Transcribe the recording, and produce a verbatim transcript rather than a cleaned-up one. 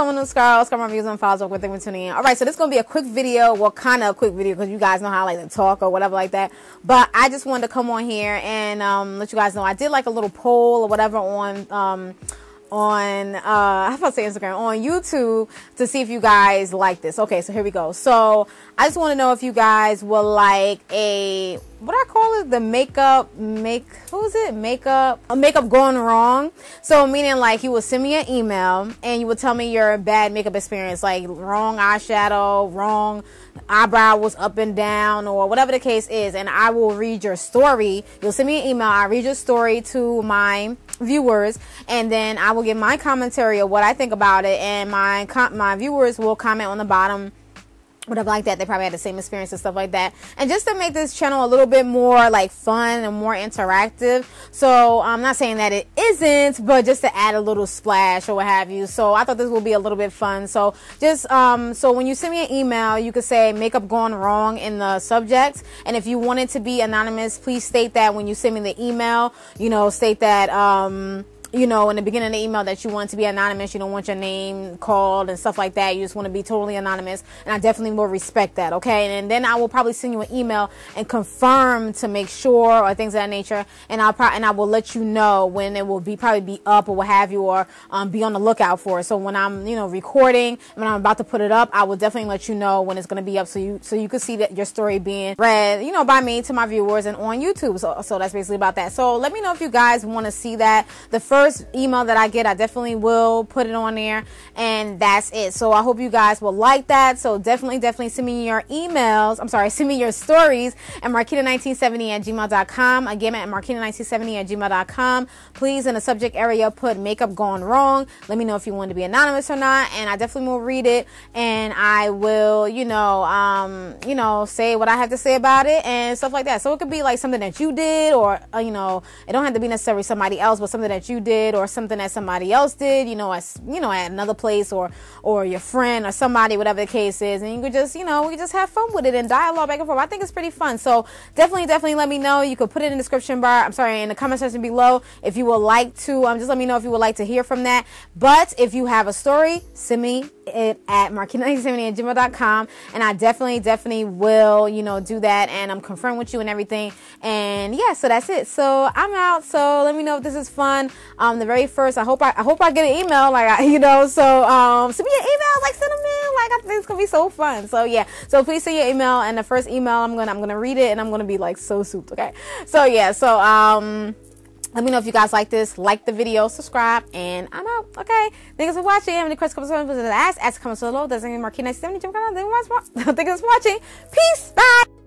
home with new scarves, come on, views and files, welcome, thank you for tuning in. All right, so this is going to be a quick video, well, kind of a quick video, because you guys know how I like to talk or whatever like that. But I just wanted to come on here and um, let you guys know I did like a little poll or whatever on... Um, on uh I was about to say Instagram, on YouTube, to see if you guys like this. Okay, so here we go. So I just want to know if you guys will like a, what I call it, the makeup make who is it makeup a makeup going wrong. So meaning, like, you will send me an email and you will tell me your bad makeup experience, like wrong eyeshadow, wrong eyebrow was up and down, or whatever the case is, and I will read your story. You'll send me an email, I read your story to my viewers, and then I will give my commentary of what I think about it, and my my viewers will comment on the bottom, whatever like that. They probably had the same experience and stuff like that. And just to make this channel a little bit more like fun and more interactive. So I'm not saying that it isn't, but just to add a little splash or what have you. So I thought this would be a little bit fun. So just um so when you send me an email, you could say makeup gone wrong in the subject. And if you want it to be anonymous, please state that when you send me the email, you know, state that um you know, in the beginning of the email that you want to be anonymous. You don't want your name called and stuff like that. You just want to be totally anonymous, and I definitely will respect that, okay? And, and then I will probably send you an email and confirm to make sure, or things of that nature, and I'll probably, and I will let you know when it will be probably be up or what have you, or um, be on the lookout for it. So when I'm, you know, recording, when I'm about to put it up, I will definitely let you know when it's going to be up, so you so you can see that your story being read, you know, by me to my viewers and on YouTube. So, so that's basically about that. So let me know if you guys want to see that. The first First email that I get, I definitely will put it on there, and that's it. So I hope you guys will like that. So definitely, definitely send me your emails. I'm sorry, send me your stories at marquita nineteen seventy at gmail dot com. Again, at marquita nineteen seventy at gmail dot com. Please, in the subject area, put makeup gone wrong. Let me know if you want to be anonymous or not, and I definitely will read it, and I will, you know, um, you know, say what I have to say about it and stuff like that. So it could be like something that you did, or uh, you know, it don't have to be necessarily somebody else, but something that you did. Did, or something that somebody else did, you know, as you know, at another place, or or your friend or somebody, whatever the case is, and you could just, you know, we just have fun with it and dialogue back and forth. I think it's pretty fun. So definitely, definitely let me know. You could put it in the description bar. I'm sorry, in the comment section below, if you would like to. Um, just let me know if you would like to hear from that. But if you have a story, send me it at marquita nineteen seventy at gmail dot com, and I definitely, definitely will, you know, do that, and I'm confirmed with you and everything. And yeah, so that's it. So I'm out. So let me know if this is fun. Um, the very first, I hope I, I hope I get an email, like, I, you know, so, um, send me an email, like, send them in, like, I think it's gonna be so fun, so, yeah, so please send your email, and the first email, I'm gonna, I'm gonna read it, and I'm gonna be, like, so souped, okay, so, yeah, so, um, let me know if you guys like this, like the video, subscribe, and I'm out, okay, thanks for watching. Have any questions, comments, ask, ask, comments below, doesn't mean Marquita nineteen seventy, jump on, thanks for watching, peace, bye.